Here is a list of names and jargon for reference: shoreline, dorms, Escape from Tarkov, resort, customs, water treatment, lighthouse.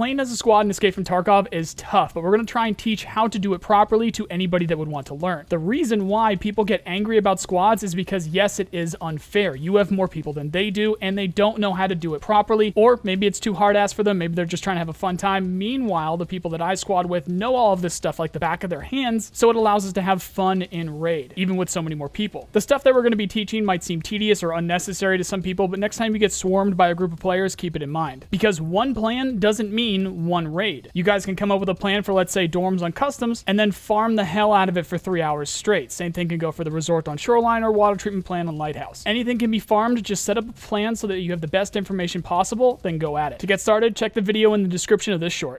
Playing as a squad in Escape from Tarkov is tough, but we're going to try and teach how to do it properly to anybody that would want to learn. The reason why people get angry about squads is because, yes, it is unfair. You have more people than they do, and they don't know how to do it properly, or maybe it's too hard-ass for them. Maybe they're just trying to have a fun time. Meanwhile, the people that I squad with know all of this stuff like the back of their hands, so it allows us to have fun in raid, even with so many more people. The stuff that we're going to be teaching might seem tedious or unnecessary to some people, but next time you get swarmed by a group of players, keep it in mind. Because one plan doesn't mean one raid. You guys can come up with a plan for, let's say, dorms on customs, and then farm the hell out of it for 3 hours straight. Same thing can go for the resort on shoreline or water treatment plan on lighthouse. Anything can be farmed, just set up a plan so that you have the best information possible, then go at it. To get started, check the video in the description of this short.